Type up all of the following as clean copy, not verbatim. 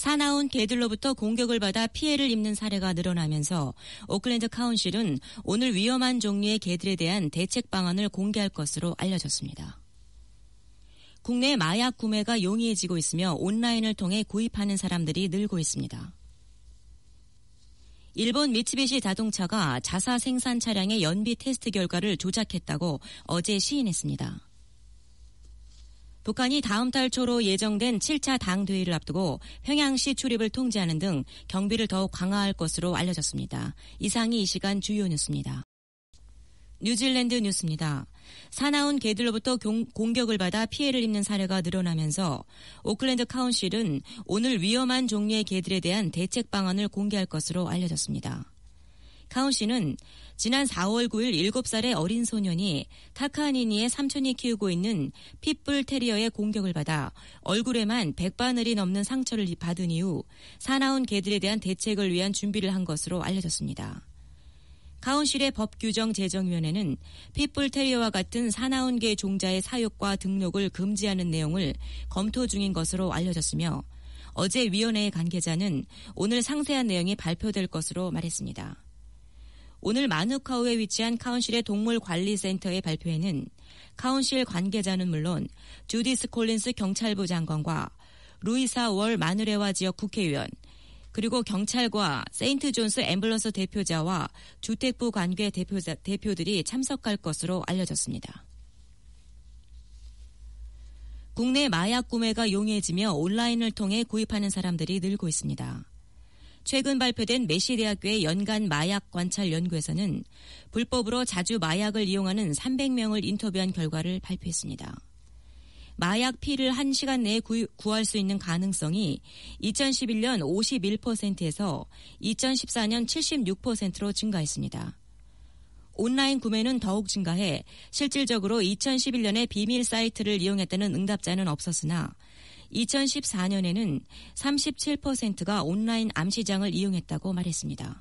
사나운 개들로부터 공격을 받아 피해를 입는 사례가 늘어나면서 오클랜드 카운실은 오늘 위험한 종류의 개들에 대한 대책 방안을 공개할 것으로 알려졌습니다. 국내 마약 구매가 용이해지고 있으며 온라인을 통해 구입하는 사람들이 늘고 있습니다. 일본 미츠비시 자동차가 자사 생산 차량의 연비 테스트 결과를 조작했다고 어제 시인했습니다. 북한이 다음 달 초로 예정된 7차 당대회를 앞두고 평양시 출입을 통제하는 등 경비를 더욱 강화할 것으로 알려졌습니다. 이상이 이 시간 주요 뉴스입니다. 뉴질랜드 뉴스입니다. 사나운 개들로부터 공격을 받아 피해를 입는 사례가 늘어나면서 오클랜드 카운실은 오늘 위험한 종류의 개들에 대한 대책 방안을 공개할 것으로 알려졌습니다. 카운실은 지난 4월 9일 7살의 어린 소년이 타카니니의 삼촌이 키우고 있는 핏불 테리어의 공격을 받아 얼굴에만 100바늘이 넘는 상처를 받은 이후 사나운 개들에 대한 대책을 위한 준비를 한 것으로 알려졌습니다. 카운실의 법규정 제정위원회는 핏불 테리어와 같은 사나운 개 종자의 사육과 등록을 금지하는 내용을 검토 중인 것으로 알려졌으며 어제 위원회의 관계자는 오늘 상세한 내용이 발표될 것으로 말했습니다. 오늘 마누카우에 위치한 카운실의 동물관리센터의 발표에는 카운실 관계자는 물론 주디스 콜린스 경찰부 장관과 루이사 월 마누레와 지역 국회의원 그리고 경찰과 세인트 존스 앰뷸런스 대표자와 주택부 관계 대표들이 참석할 것으로 알려졌습니다. 국내 마약 구매가 용이해지며 온라인을 통해 구입하는 사람들이 늘고 있습니다. 최근 발표된 메시 대학교의 연간 마약 관찰 연구에서는 불법으로 자주 마약을 이용하는 300명을 인터뷰한 결과를 발표했습니다. 마약 피를 1시간 내에 구할 수 있는 가능성이 2011년 51%에서 2014년 76%로 증가했습니다. 온라인 구매는 더욱 증가해 실질적으로 2011년에 비밀 사이트를 이용했다는 응답자는 없었으나 2014년에는 37%가 온라인 암시장을 이용했다고 말했습니다.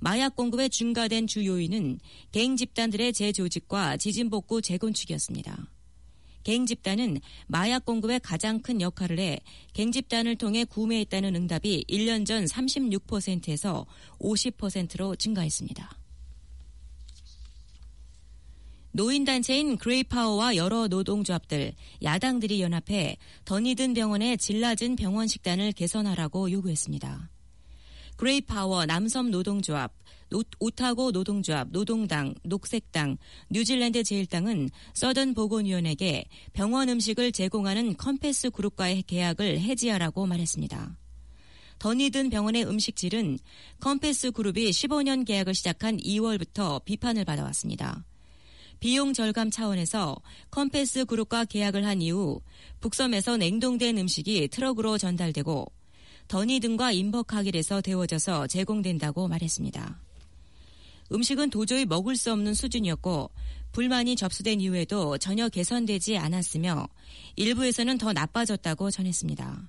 마약 공급의 증가된 주 요인은 갱 집단들의 재조직과 지진복구 재건축이었습니다. 갱 집단은 마약 공급에 가장 큰 역할을 해 갱 집단을 통해 구매했다는 응답이 1년 전 36%에서 50%로 증가했습니다. 노인단체인 그레이파워와 여러 노동조합들, 야당들이 연합해 더니든 병원의 질 낮은 병원 식단을 개선하라고 요구했습니다. 그레이파워, 남섬노동조합, 오타고 노동조합, 노동당, 녹색당, 뉴질랜드 제1당은 서던 보건위원회에게 병원 음식을 제공하는 컴패스 그룹과의 계약을 해지하라고 말했습니다. 더니든 병원의 음식질은 컴패스 그룹이 15년 계약을 시작한 2월부터 비판을 받아왔습니다. 비용 절감 차원에서 컴패스 그룹과 계약을 한 이후 북섬에서 냉동된 음식이 트럭으로 전달되고 더니든과 인버카길에서 데워져서 제공된다고 말했습니다. 음식은 도저히 먹을 수 없는 수준이었고 불만이 접수된 이후에도 전혀 개선되지 않았으며 일부에서는 더 나빠졌다고 전했습니다.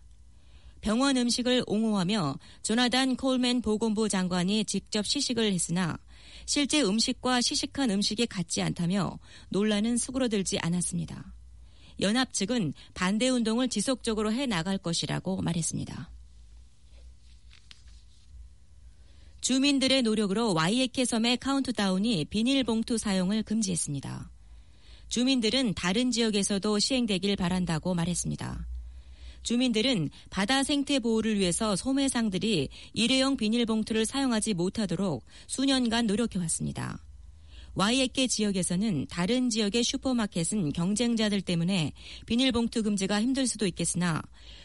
병원 음식을 옹호하며 조나단 콜맨 보건부 장관이 직접 시식을 했으나 실제 음식과 시식한 음식이 같지 않다며 논란은 수그러들지 않았습니다. 연합 측은 반대 운동을 지속적으로 해나갈 것이라고 말했습니다. 주민들의 노력으로 와이헤케 섬의 카운트다운이 비닐봉투 사용을 금지했습니다. 주민들은 다른 지역에서도 시행되길 바란다고 말했습니다. 주민들은 바다 생태 보호를 위해서 소매상들이 일회용 비닐봉투를 사용하지 못하도록 수년간 노력해왔습니다. 와이헤케 지역에서는 다른 지역의 슈퍼마켓은 경쟁자들 때문에 비닐봉투 금지가 힘들 수도 있겠으나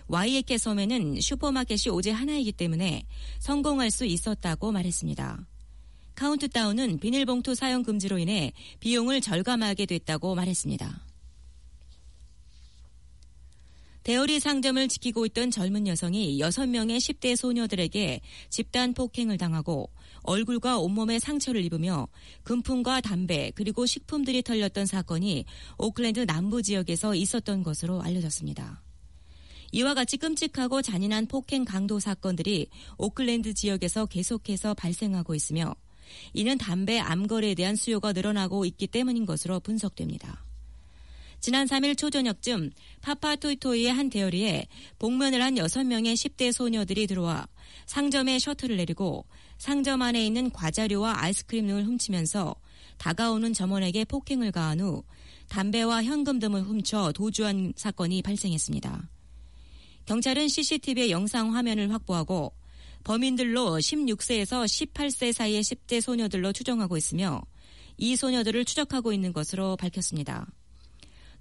와이헤케 섬에는 슈퍼마켓이 오직 하나이기 때문에 성공할 수 있었다고 말했습니다. 카운트다운은 비닐봉투 사용 금지로 인해 비용을 절감하게 됐다고 말했습니다. 대여리 상점을 지키고 있던 젊은 여성이 6명의 10대 소녀들에게 집단 폭행을 당하고 얼굴과 온몸에 상처를 입으며 금품과 담배 그리고 식품들이 털렸던 사건이 오클랜드 남부 지역에서 있었던 것으로 알려졌습니다. 이와 같이 끔찍하고 잔인한 폭행 강도 사건들이 오클랜드 지역에서 계속해서 발생하고 있으며 이는 담배 암거래에 대한 수요가 늘어나고 있기 때문인 것으로 분석됩니다. 지난 3일 초저녁쯤 파파토이토이의 한 대여리에 복면을 한 6명의 10대 소녀들이 들어와 상점에 셔틀을 내리고 상점 안에 있는 과자류와 아이스크림 등을 훔치면서 다가오는 점원에게 폭행을 가한 후 담배와 현금 등을 훔쳐 도주한 사건이 발생했습니다. 경찰은 CCTV의 영상 화면을 확보하고 범인들로 16세에서 18세 사이의 10대 소녀들로 추정하고 있으며 이 소녀들을 추적하고 있는 것으로 밝혔습니다.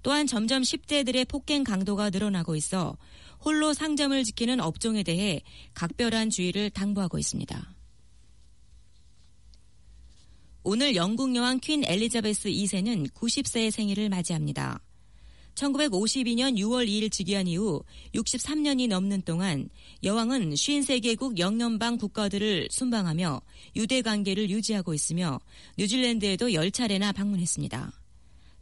또한 점점 10대들의 폭행 강도가 늘어나고 있어 홀로 상점을 지키는 업종에 대해 각별한 주의를 당부하고 있습니다. 오늘 영국 여왕 퀸 엘리자베스 2세는 90세의 생일을 맞이합니다. 1952년 6월 2일 즉위한 이후 63년이 넘는 동안 여왕은 53개국 영연방 국가들을 순방하며 유대 관계를 유지하고 있으며 뉴질랜드에도 10차례나 방문했습니다.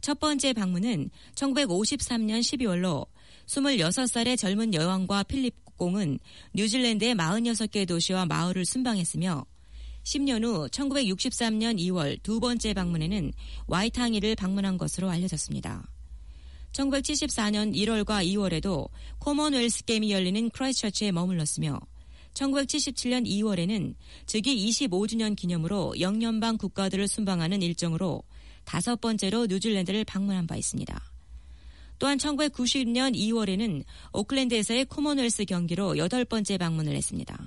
첫 번째 방문은 1953년 12월로 26살의 젊은 여왕과 필립 공은 뉴질랜드의 46개 도시와 마을을 순방했으며 10년 후 1963년 2월 두 번째 방문에는 와이탕이를 방문한 것으로 알려졌습니다. 1974년 1월과 2월에도 코먼웰스 게임이 열리는 크라이스트처치에 머물렀으며 1977년 2월에는 즉위 25주년 기념으로 영연방 국가들을 순방하는 일정으로 5번째로 뉴질랜드를 방문한 바 있습니다. 또한 1990년 2월에는 오클랜드에서의 코먼웰스 경기로 8번째 방문을 했습니다.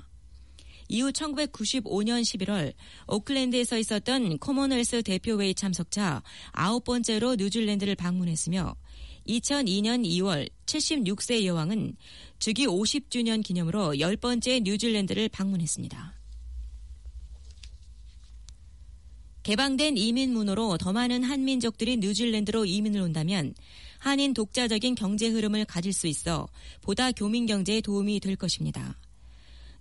이후 1995년 11월 오클랜드에서 있었던 코먼웰스 대표회의 참석자 9번째로 뉴질랜드를 방문했으며 2002년 2월 76세 여왕은 즉위 50주년 기념으로 10번째 뉴질랜드를 방문했습니다. 개방된 이민 문호로 더 많은 한민족들이 뉴질랜드로 이민을 온다면 한인 독자적인 경제 흐름을 가질 수 있어 보다 교민 경제에 도움이 될 것입니다.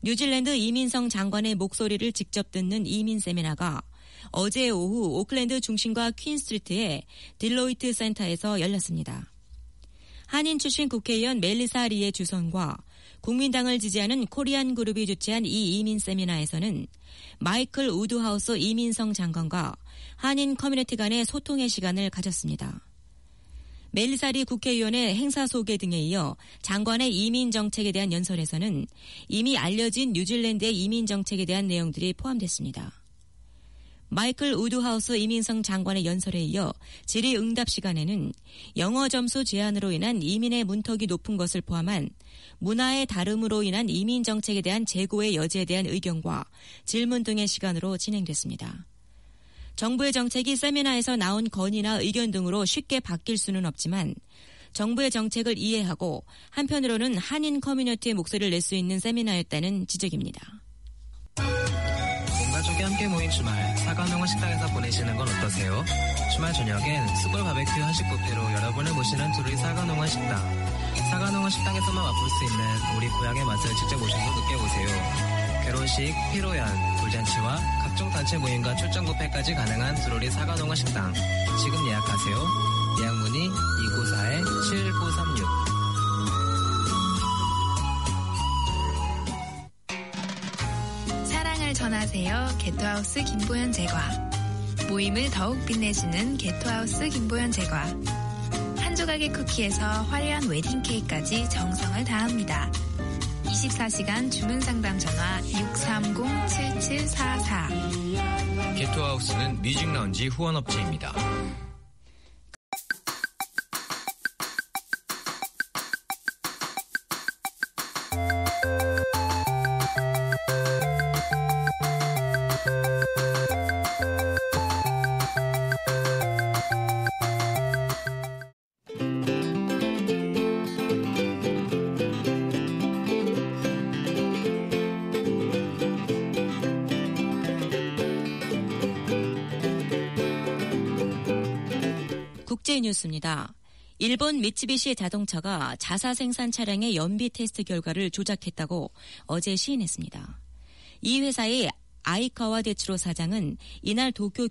뉴질랜드 이민성 장관의 목소리를 직접 듣는 이민 세미나가 어제 오후 오클랜드 중심과 퀸스트리트의 딜로이트 센터에서 열렸습니다. 한인 출신 국회의원 멜리사 리의 주선과 국민당을 지지하는 코리안 그룹이 주최한 이 이민 세미나에서는 마이클 우드하우스 이민성 장관과 한인 커뮤니티 간의 소통의 시간을 가졌습니다. 멜리사리 국회의원의 행사 소개 등에 이어 장관의 이민 정책에 대한 연설에서는 이미 알려진 뉴질랜드의 이민 정책에 대한 내용들이 포함됐습니다. 마이클 우드하우스 이민성 장관의 연설에 이어 질의응답 시간에는 영어 점수 제한으로 인한 이민의 문턱이 높은 것을 포함한 문화의 다름으로 인한 이민 정책에 대한 재고의 여지에 대한 의견과 질문 등의 시간으로 진행됐습니다. 정부의 정책이 세미나에서 나온 건의나 의견 등으로 쉽게 바뀔 수는 없지만 정부의 정책을 이해하고 한편으로는 한인 커뮤니티의 목소리를 낼 수 있는 세미나였다는 지적입니다. 가족이 함께 모인 주말 사과농원 식당에서 보내시는 건 어떠세요? 주말 저녁엔 스골 바베큐 한식 뷔페로 여러분을 모시는 둘이 사과농원 식당. 사과농원 식당에서만 맛볼 수 있는 우리 고향의 맛을 직접 오셔서 느껴보세요. 결혼식, 피로연, 돌잔치와 각종 단체 모임과 출장 뷔페까지 가능한 두루리 사과농원 식당. 지금 예약하세요. 예약 문의 294-7936. 전하세요. 게토하우스 김보현 제과. 모임을 더욱 빛내주는 게토하우스 김보현 제과. 한 조각의 쿠키에서 화려한 웨딩 케이크까지 정성을 다합니다. 24시간 주문 상담 전화 630-7744. 게토하우스는 뮤직 라운지 후원 업체입니다. 뉴스입니다. 일본 미츠비시 자동차가 자사 생산 차량의 연비 테스트 결과를 조작했다고 어제 시인했습니다. 이 회사의 아이카와 데츠로 사장은 이날 도쿄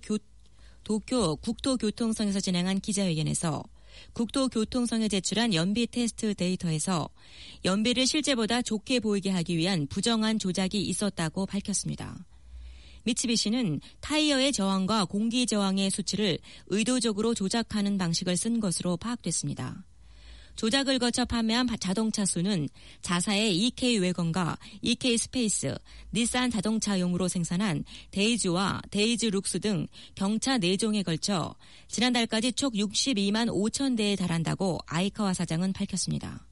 국토교통성에서 진행한 기자회견에서 국토교통성에 제출한 연비 테스트 데이터에서 연비를 실제보다 좋게 보이게 하기 위한 부정한 조작이 있었다고 밝혔습니다. 미츠비시는 타이어의 저항과 공기 저항의 수치를 의도적으로 조작하는 방식을 쓴 것으로 파악됐습니다. 조작을 거쳐 판매한 자동차 수는 자사의 EK 외건과 EK 스페이스, 닛산 자동차용으로 생산한 데이즈와 데이즈 룩스 등 경차 4종에 걸쳐 지난달까지 총 62만 5천 대에 달한다고 아이카와 사장은 밝혔습니다.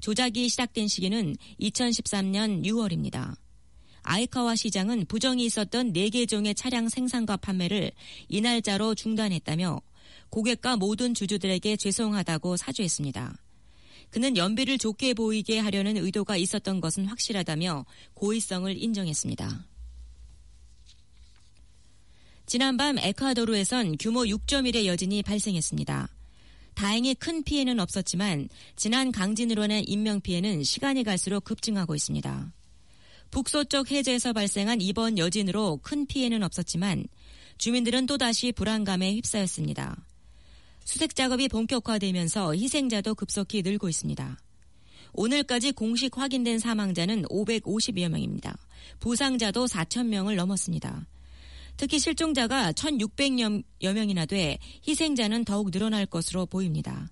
조작이 시작된 시기는 2013년 6월입니다. 아이카와 시장은 부정이 있었던 4개 종의 차량 생산과 판매를 이 날짜로 중단했다며 고객과 모든 주주들에게 죄송하다고 사죄했습니다. 그는 연비를 좋게 보이게 하려는 의도가 있었던 것은 확실하다며 고의성을 인정했습니다. 지난밤 에콰도르에선 규모 6.1의 여진이 발생했습니다. 다행히 큰 피해는 없었지만 지난 강진으로 낸 인명피해는 시간이 갈수록 급증하고 있습니다. 북서쪽 해저에서 발생한 이번 여진으로 큰 피해는 없었지만 주민들은 또다시 불안감에 휩싸였습니다. 수색 작업이 본격화되면서 희생자도 급속히 늘고 있습니다. 오늘까지 공식 확인된 사망자는 550여 명입니다. 부상자도 4천 명을 넘었습니다. 특히 실종자가 1,600여 명이나 돼 희생자는 더욱 늘어날 것으로 보입니다.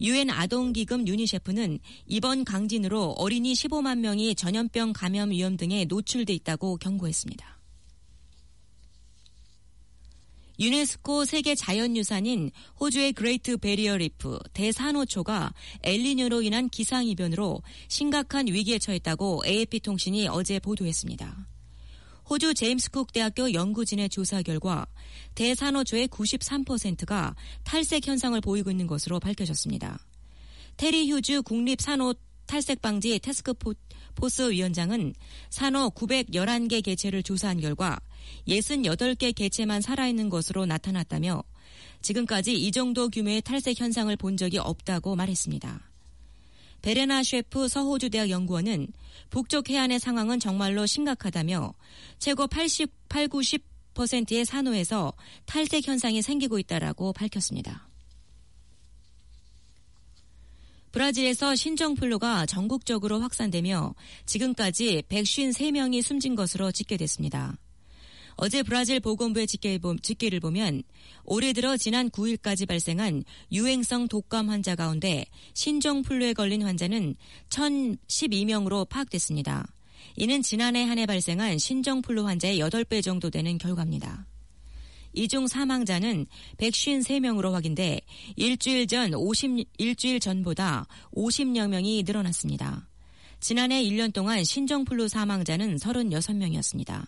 유엔 아동기금 유니세프는 이번 강진으로 어린이 15만 명이 전염병 감염 위험 등에 노출돼 있다고 경고했습니다. 유네스코 세계 자연유산인 호주의 그레이트 베리어 리프 대산호초가 엘니뇨로 인한 기상이변으로 심각한 위기에 처했다고 AFP통신이 어제 보도했습니다. 호주 제임스쿡 대학교 연구진의 조사 결과 대산호초의 93%가 탈색 현상을 보이고 있는 것으로 밝혀졌습니다. 테리 휴즈 국립산호 탈색방지 태스크포스 위원장은 산호 911개 개체를 조사한 결과 68개 개체만 살아있는 것으로 나타났다며 지금까지 이 정도 규모의 탈색 현상을 본 적이 없다고 말했습니다. 베레나 셰프 서호주대학 연구원은 북쪽 해안의 상황은 정말로 심각하다며 최고 90%의 산호에서 탈색 현상이 생기고 있다라고 밝혔습니다. 브라질에서 신종플루가 전국적으로 확산되며 지금까지 153명이 숨진 것으로 집계됐습니다. 어제 브라질 보건부의 집계를 보면 올해 들어 지난 9일까지 발생한 유행성 독감 환자 가운데 신종플루에 걸린 환자는 1,012명으로 파악됐습니다. 이는 지난해 한 해 발생한 신종플루 환자의 8배 정도 되는 결과입니다. 이 중 사망자는 153명으로 확인돼 일주일 전보다 50여 명이 늘어났습니다. 지난해 1년 동안 신종플루 사망자는 36명이었습니다.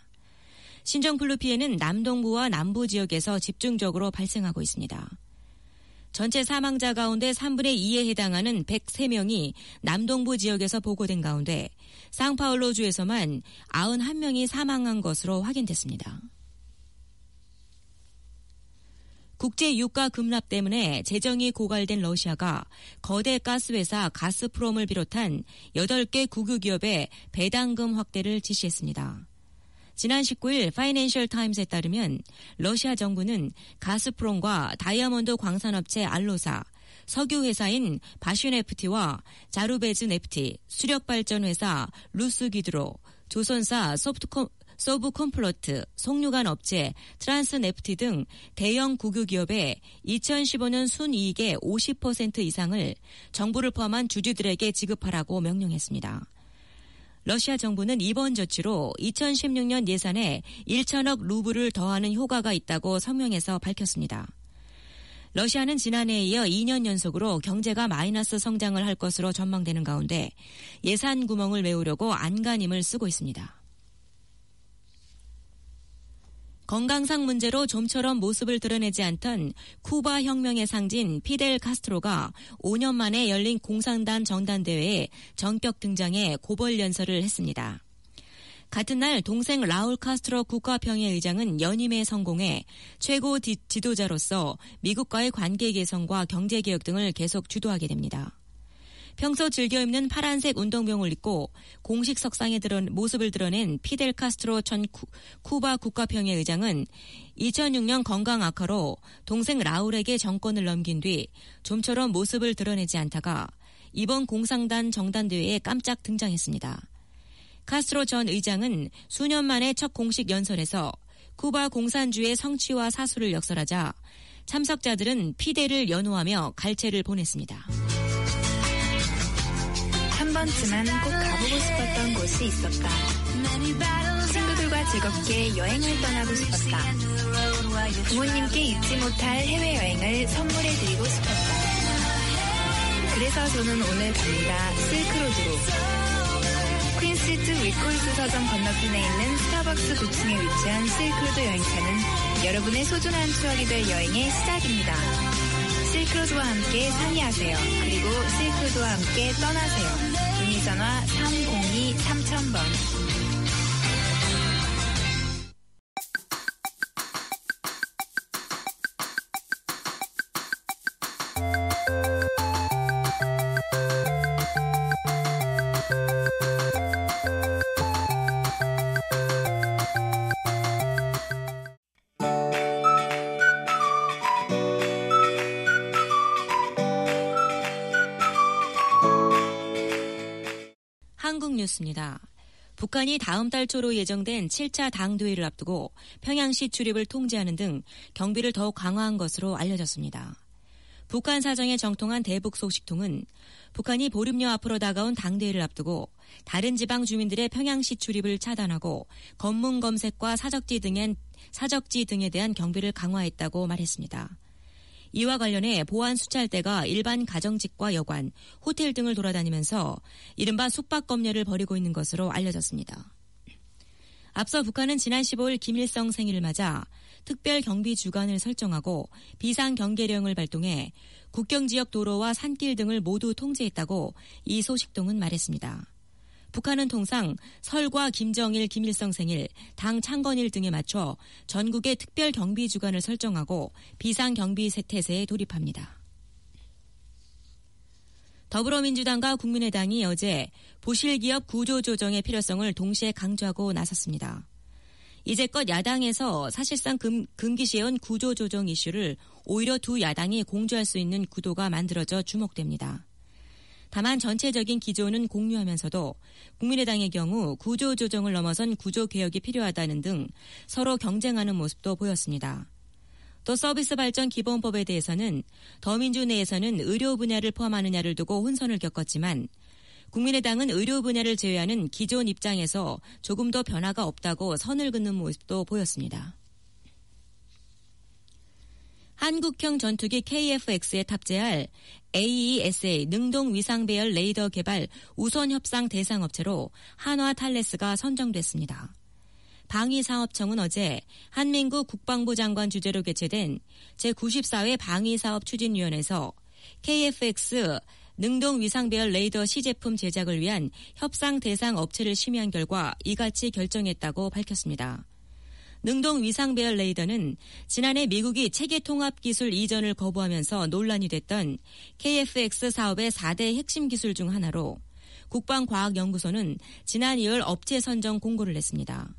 신종플루 피해는 남동부와 남부 지역에서 집중적으로 발생하고 있습니다. 전체 사망자 가운데 3분의 2에 해당하는 103명이 남동부 지역에서 보고된 가운데 상파울로주에서만 91명이 사망한 것으로 확인됐습니다. 국제 유가 급락 때문에 재정이 고갈된 러시아가 거대 가스회사 가스프롬을 비롯한 8개 국유기업의 배당금 확대를 지시했습니다. 지난 19일 파이낸셜 타임스에 따르면 러시아 정부는 가스프롬과 다이아몬드 광산업체 알로사, 석유회사인 바슈네프티와 자루베즈네프티, 수력발전회사 루스기드로, 조선사 소브콤플러트, 송유관 업체 트랜스네프티 등 대형 국유기업의 2015년 순이익의 50% 이상을 정부를 포함한 주주들에게 지급하라고 명령했습니다. 러시아 정부는 이번 조치로 2016년 예산에 1천억 루블을 더하는 효과가 있다고 성명에서 밝혔습니다. 러시아는 지난해에 이어 2년 연속으로 경제가 마이너스 성장을 할 것으로 전망되는 가운데 예산 구멍을 메우려고 안간힘을 쓰고 있습니다. 건강상 문제로 좀처럼 모습을 드러내지 않던 쿠바 혁명의 상징 피델 카스트로가 5년 만에 열린 공산당 전당대회에 전격 등장해 고별 연설을 했습니다. 같은 날 동생 라울 카스트로 국가평의회의장은 연임에 성공해 최고 지도자로서 미국과의 관계 개선과 경제개혁 등을 계속 주도하게 됩니다. 평소 즐겨 입는 파란색 운동복을 입고 공식 석상에 모습을 드러낸 피델 카스트로 전 쿠바 국가평의회의장은 2006년 건강 악화로 동생 라울에게 정권을 넘긴 뒤 좀처럼 모습을 드러내지 않다가 이번 공산당 정당대회에 깜짝 등장했습니다. 카스트로 전 의장은 수년 만에 첫 공식 연설에서 쿠바 공산주의 성취와 사수를 역설하자 참석자들은 피델을 연호하며 갈채를 보냈습니다. 한 번쯤은 꼭 가보고 싶었던 곳이 있었다. 친구들과 즐겁게 여행을 떠나고 싶었다. 부모님께 잊지 못할 해외여행을 선물해드리고 싶었다. 그래서 저는 오늘 갑니다. 실크로드로. 퀸시트 위콜스 서점 건너편에 있는 스타벅스 9층에 위치한 실크로드 여행사는 여러분의 소중한 추억이 될 여행의 시작입니다. 실크로드와 함께 상의하세요. 그리고 실크로드와 함께 떠나세요. 문의전화 302-3000번. 뉴스입니다. 북한이 다음 달 초로 예정된 7차 당대회를 앞두고 평양시 출입을 통제하는 등 경비를 더욱 강화한 것으로 알려졌습니다. 북한 사정에 정통한 대북 소식통은 북한이 보름여 앞으로 다가온 당대회를 앞두고 다른 지방 주민들의 평양시 출입을 차단하고 검문 검색과 사적지 등에 대한 경비를 강화했다고 말했습니다. 이와 관련해 보안 수찰대가 일반 가정집과 여관, 호텔 등을 돌아다니면서 이른바 숙박검열을 벌이고 있는 것으로 알려졌습니다. 앞서 북한은 지난 15일 김일성 생일을 맞아 특별 경비 주간을 설정하고 비상 경계령을 발동해 국경 지역 도로와 산길 등을 모두 통제했다고 이 소식통은 말했습니다. 북한은 통상 설과 김정일, 김일성 생일, 당 창건일 등에 맞춰 전국의 특별 경비 주간을 설정하고 비상 경비 태세에 돌입합니다. 더불어민주당과 국민의당이 어제 보실기업 구조조정의 필요성을 동시에 강조하고 나섰습니다. 이제껏 야당에서 사실상 금기시해온 구조조정 이슈를 오히려 두 야당이 공조할 수 있는 구도가 만들어져 주목됩니다. 다만 전체적인 기조는 공유하면서도 국민의당의 경우 구조조정을 넘어선 구조개혁이 필요하다는 등 서로 경쟁하는 모습도 보였습니다. 또 서비스 발전 기본법에 대해서는 더민주 내에서는 의료 분야를 포함하느냐를 두고 혼선을 겪었지만 국민의당은 의료 분야를 제외하는 기존 입장에서 조금 더 변화가 없다고 선을 긋는 모습도 보였습니다. 한국형 전투기 KF-X에 탑재할 AESA 능동위상배열 레이더 개발 우선협상 대상업체로 한화탈레스가 선정됐습니다. 방위사업청은 어제 한민국 국방부 장관 주재로 개최된 제94회 방위사업추진위원회에서 KF-X 능동위상배열 레이더 시제품 제작을 위한 협상 대상 업체를 심의한 결과 이같이 결정했다고 밝혔습니다. 능동 위상배열 레이더는 지난해 미국이 체계통합기술 이전을 거부하면서 논란이 됐던 KF-X 사업의 4대 핵심 기술 중 하나로 국방과학연구소는 지난 2월 업체 선정 공고를 냈습니다.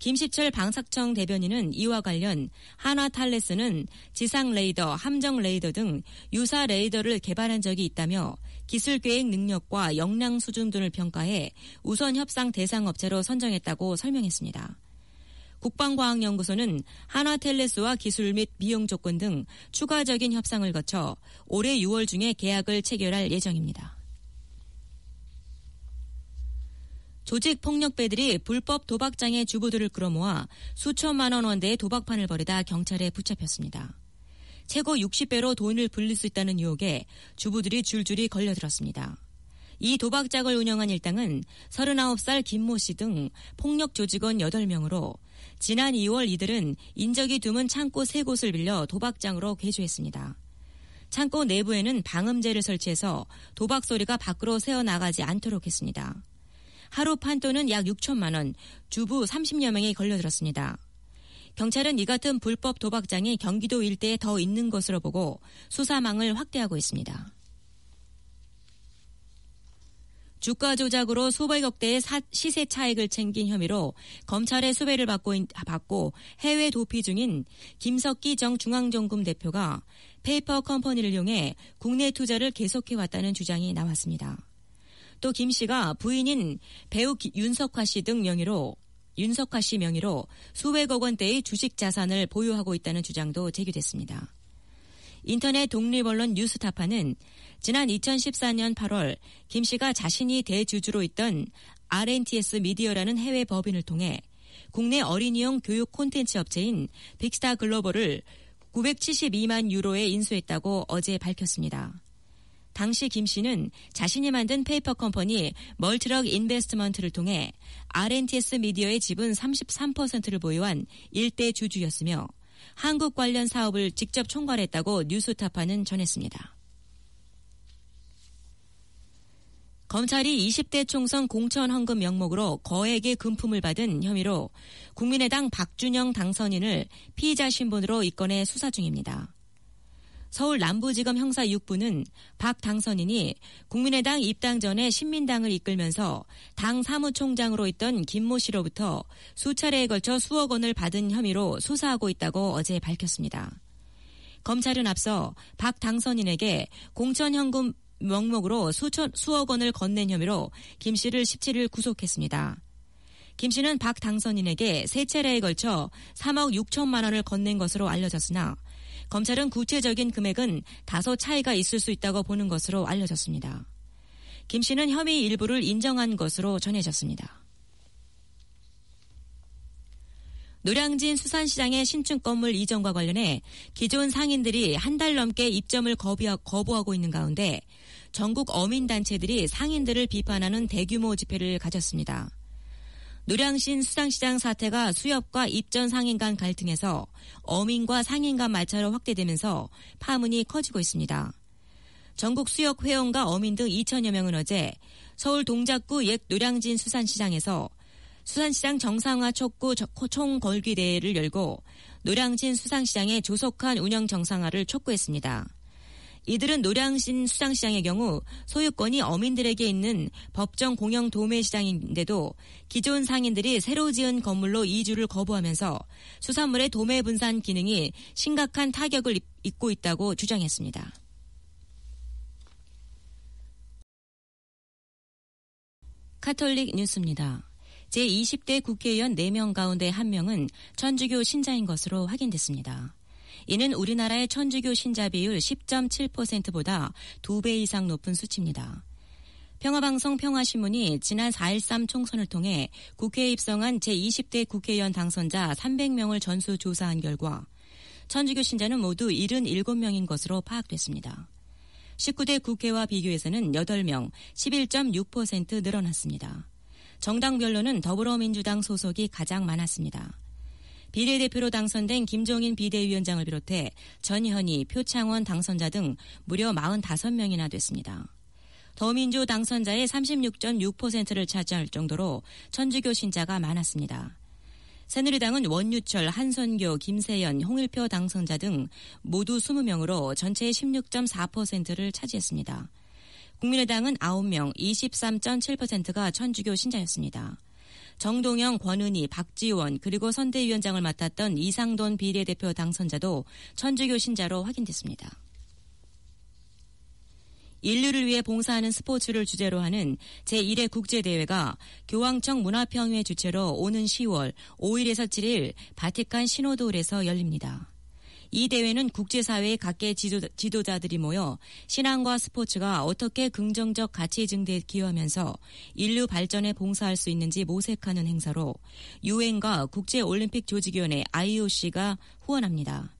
김시철 방사청 대변인은 이와 관련 한화탈레스는 지상 레이더, 함정 레이더 등 유사 레이더를 개발한 적이 있다며 기술 계획 능력과 역량 수준 등을 평가해 우선 협상 대상 업체로 선정했다고 설명했습니다. 국방과학연구소는 한화텔레스와 기술 및 비용 조건 등 추가적인 협상을 거쳐 올해 6월 중에 계약을 체결할 예정입니다. 조직폭력배들이 불법 도박장의 주부들을 끌어모아 수천만 원 원대의 도박판을 벌이다 경찰에 붙잡혔습니다. 최고 60배로 돈을 불릴 수 있다는 유혹에 주부들이 줄줄이 걸려들었습니다. 이 도박장을 운영한 일당은 39살 김모 씨 등 폭력 조직원 8명으로 지난 2월 이들은 인적이 드문 창고 3곳을 빌려 도박장으로 개조했습니다. 창고 내부에는 방음제를 설치해서 도박 소리가 밖으로 새어나가지 않도록 했습니다. 하루 판돈은 약 6천만 원, 주부 30여 명이 걸려들었습니다. 경찰은 이 같은 불법 도박장이 경기도 일대에 더 있는 것으로 보고 수사망을 확대하고 있습니다. 주가 조작으로 수백억 대의 시세 차익을 챙긴 혐의로 검찰의 수배를 받고 해외 도피 중인 김석기 정 중앙정금 대표가 페이퍼 컴퍼니를 이용해 국내 투자를 계속해왔다는 주장이 나왔습니다. 또 김 씨가 부인인 배우 윤석화 씨 명의로 수백억 원대의 주식 자산을 보유하고 있다는 주장도 제기됐습니다. 인터넷 독립언론 뉴스타파는 지난 2014년 8월 김 씨가 자신이 대주주로 있던 RNTS 미디어라는 해외 법인을 통해 국내 어린이용 교육 콘텐츠 업체인 빅스타 글로벌을 972만 유로에 인수했다고 어제 밝혔습니다. 당시 김 씨는 자신이 만든 페이퍼 컴퍼니 멀티럭 인베스트먼트를 통해 RNTS 미디어의 지분 33%를 보유한 1대 주주였으며 한국 관련 사업을 직접 총괄했다고 뉴스타파는 전했습니다. 검찰이 20대 총선 공천 헌금 명목으로 거액의 금품을 받은 혐의로 국민의당 박준영 당선인을 피의자 신분으로 입건해 수사 중입니다. 서울 남부지검 형사 6부는 박 당선인이 국민의당 입당 전에 신민당을 이끌면서 당 사무총장으로 있던 김모 씨로부터 수차례에 걸쳐 수억 원을 받은 혐의로 수사하고 있다고 어제 밝혔습니다. 검찰은 앞서 박 당선인에게 공천현금 명목으로 수억 원을 건넨 혐의로 김 씨를 17일 구속했습니다. 김 씨는 박 당선인에게 세 차례에 걸쳐 3억 6천만 원을 건넨 것으로 알려졌으나 검찰은 구체적인 금액은 다소 차이가 있을 수 있다고 보는 것으로 알려졌습니다. 김 씨는 혐의 일부를 인정한 것으로 전해졌습니다. 노량진 수산시장의 신축 건물 이전과 관련해 기존 상인들이 한 달 넘게 입점을 거부하고 있는 가운데 전국 어민단체들이 상인들을 비판하는 대규모 집회를 가졌습니다. 노량진 수산시장 사태가 수협과 입전 상인 간 갈등에서 어민과 상인 간 마찰로 확대되면서 파문이 커지고 있습니다. 전국 수협 회원과 어민 등 2천여 명은 어제 서울 동작구 옛 노량진 수산시장에서 수산시장 정상화 촉구 총궐기대회를 열고 노량진 수산시장의 조속한 운영 정상화를 촉구했습니다. 이들은 노량진 수산시장의 경우 소유권이 어민들에게 있는 법정 공영 도매시장인데도 기존 상인들이 새로 지은 건물로 이주를 거부하면서 수산물의 도매 분산 기능이 심각한 타격을 입고 있다고 주장했습니다. 카톨릭 뉴스입니다. 제20대 국회의원 4명 가운데 1명은 천주교 신자인 것으로 확인됐습니다. 이는 우리나라의 천주교 신자 비율 10.7%보다 2배 이상 높은 수치입니다. 평화방송 평화신문이 지난 4.13 총선을 통해 국회에 입성한 제20대 국회의원 당선자 300명을 전수조사한 결과 천주교 신자는 모두 77명인 것으로 파악됐습니다. 19대 국회와 비교해서는 8명, 11.6% 늘어났습니다. 정당별로는 더불어민주당 소속이 가장 많았습니다. 비례대표로 당선된 김종인 비대위원장을 비롯해 전현희, 표창원 당선자 등 무려 45명이나 됐습니다. 더민주 당선자의 36.6%를 차지할 정도로 천주교 신자가 많았습니다. 새누리당은 원유철, 한선교, 김세연, 홍일표 당선자 등 모두 20명으로 전체의 16.4%를 차지했습니다. 국민의당은 9명, 23.7%가 천주교 신자였습니다. 정동영, 권은희, 박지원 그리고 선대위원장을 맡았던 이상돈 비례대표 당선자도 천주교 신자로 확인됐습니다. 인류를 위해 봉사하는 스포츠를 주제로 하는 제1회 국제대회가 교황청 문화평회 주최로 오는 10월 5일에서 7일 바티칸 시노도홀에서 열립니다. 이 대회는 국제사회의 각계 지도자들이 모여 신앙과 스포츠가 어떻게 긍정적 가치 증대에 기여하면서 인류 발전에 봉사할 수 있는지 모색하는 행사로 유엔과 국제올림픽조직위원회 IOC가 후원합니다.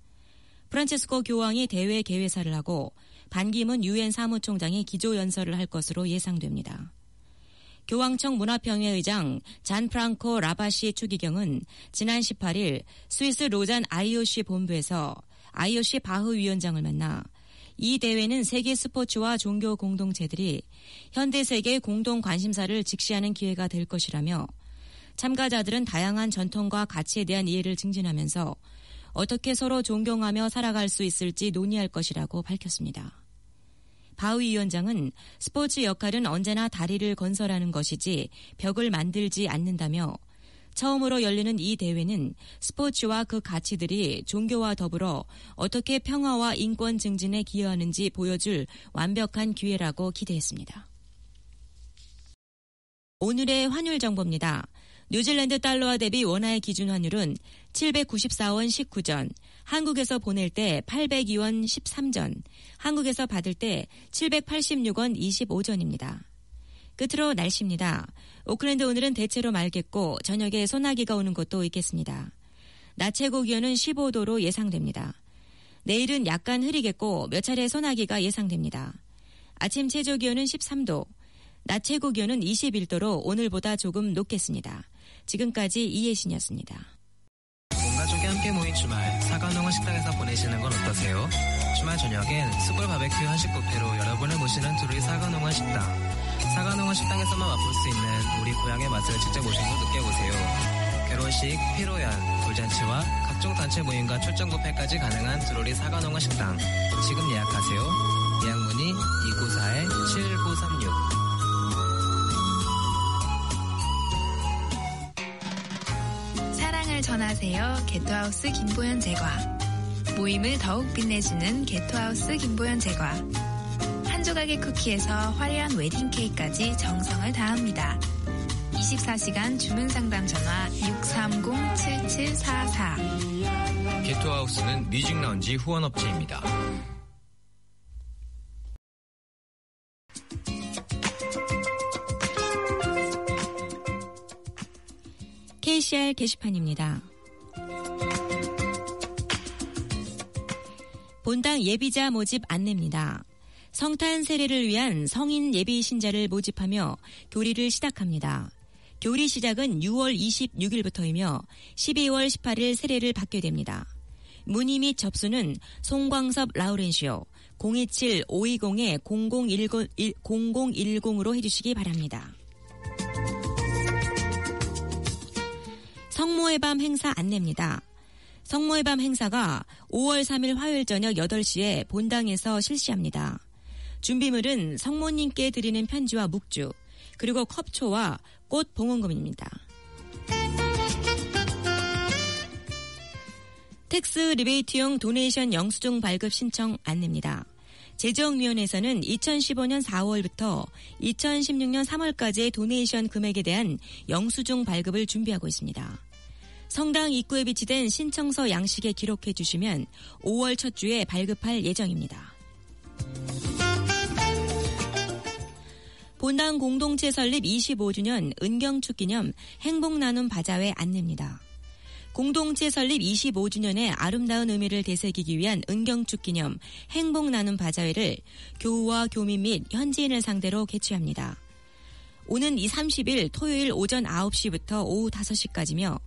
프란체스코 교황이 대회 개회사를 하고 반기문 유엔 사무총장이 기조연설을 할 것으로 예상됩니다. 교황청 문화평회 의장 잔프랑코 라바시 추기경은 지난 18일 스위스 로잔 IOC 본부에서 IOC 바흐 위원장을 만나 이 대회는 세계 스포츠와 종교 공동체들이 현대 세계 공동 관심사를 직시하는 기회가 될 것이라며 참가자들은 다양한 전통과 가치에 대한 이해를 증진하면서 어떻게 서로 존경하며 살아갈 수 있을지 논의할 것이라고 밝혔습니다. 바흐 위원장은 스포츠 역할은 언제나 다리를 건설하는 것이지 벽을 만들지 않는다며 처음으로 열리는 이 대회는 스포츠와 그 가치들이 종교와 더불어 어떻게 평화와 인권 증진에 기여하는지 보여줄 완벽한 기회라고 기대했습니다. 오늘의 환율 정보입니다. 뉴질랜드 달러와 대비 원화의 기준 환율은 794원 19전, 한국에서 보낼 때 802원 13전, 한국에서 받을 때 786원 25전입니다. 끝으로 날씨입니다. 오클랜드 오늘은 대체로 맑겠고 저녁에 소나기가 오는 곳도 있겠습니다. 낮 최고 기온은 15도로 예상됩니다. 내일은 약간 흐리겠고 몇 차례 소나기가 예상됩니다. 아침 최저 기온은 13도, 낮 최고 기온은 21도로 오늘보다 조금 높겠습니다. 지금까지 이예신이었습니다. 온 가족이 함께 모인 주말 사과농원 식당에서 보내시는 건 어떠세요? 주말 저녁엔 숯불 바베큐 한식 뷔페로 여러분을 모시는 두루이 사과농원 식당. 사과농원 식당에서만 맛볼 수 있는 우리 고향의 맛을 직접 오시고 느껴보세요. 결혼식, 피로연, 돌잔치와 각종 단체 모임과 출전 뷔페까지 가능한 두루리 사과농원 식당. 지금 예약하세요. 예약문의 294-7936. 사랑을 전하세요. 게토하우스 김보현 제과. 모임을 더욱 빛내주는 게토하우스 김보현 제과. 한 조각의 쿠키에서 화려한 웨딩 케이크까지 정성을 다합니다. 24시간 주문 상담 전화 630-7744. 게토하우스는 뮤직 라운지 후원 업체입니다. KCR 게시판입니다. 본당 예비자 모집 안내입니다. 성탄 세례를 위한 성인 예비 신자를 모집하며 교리를 시작합니다. 교리 시작은 6월 26일부터이며 12월 18일 세례를 받게 됩니다. 문의 및 접수는 송광섭 라우렌시오 027-520-0010으로 해주시기 바랍니다. 성모의 밤 행사 안내입니다. 성모의 밤 행사가 5월 3일 화요일 저녁 8시에 본당에서 실시합니다. 준비물은 성모님께 드리는 편지와 묵주, 그리고 컵초와 꽃 봉헌금입니다. 텍스 리베이트용 도네이션 영수증 발급 신청 안내입니다. 재정위원회에서는 2015년 4월부터 2016년 3월까지의 도네이션 금액에 대한 영수증 발급을 준비하고 있습니다. 성당 입구에 비치된 신청서 양식에 기록해 주시면 5월 첫 주에 발급할 예정입니다. 본당 공동체 설립 25주년 은경축 기념 행복 나눔 바자회 안내입니다. 공동체 설립 25주년의 아름다운 의미를 되새기기 위한 은경축 기념 행복 나눔 바자회를 교우와 교민 및 현지인을 상대로 개최합니다. 오는 30일 토요일 오전 9시부터 오후 5시까지며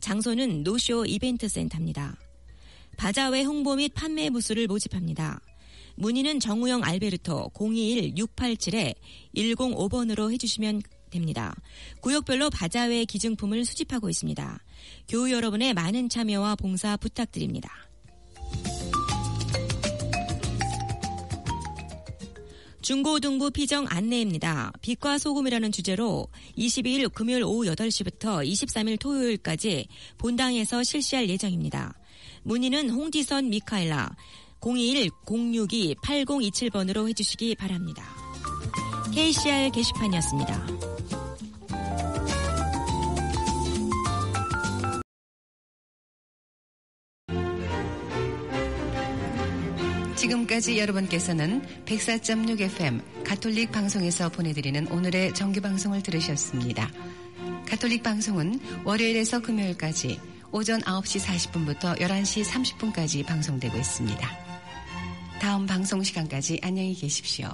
장소는 노쇼 이벤트 센터입니다. 바자회 홍보 및 판매 부수를 모집합니다. 문의는 정우영 알베르토 021-687-105번으로 해주시면 됩니다. 구역별로 바자회 기증품을 수집하고 있습니다. 교우 여러분의 많은 참여와 봉사 부탁드립니다. 중고등부 피정 안내입니다. 빛과 소금이라는 주제로 22일 금요일 오후 8시부터 23일 토요일까지 본당에서 실시할 예정입니다. 문의는 홍지선 미카엘라 021-062-8027번으로 해주시기 바랍니다. KCR 게시판이었습니다. 지금까지 여러분께서는 104.6 FM 가톨릭 방송에서 보내드리는 오늘의 정규방송을 들으셨습니다. 가톨릭 방송은 월요일에서 금요일까지 오전 9시 40분부터 11시 30분까지 방송되고 있습니다. 다음 방송 시간까지 안녕히 계십시오.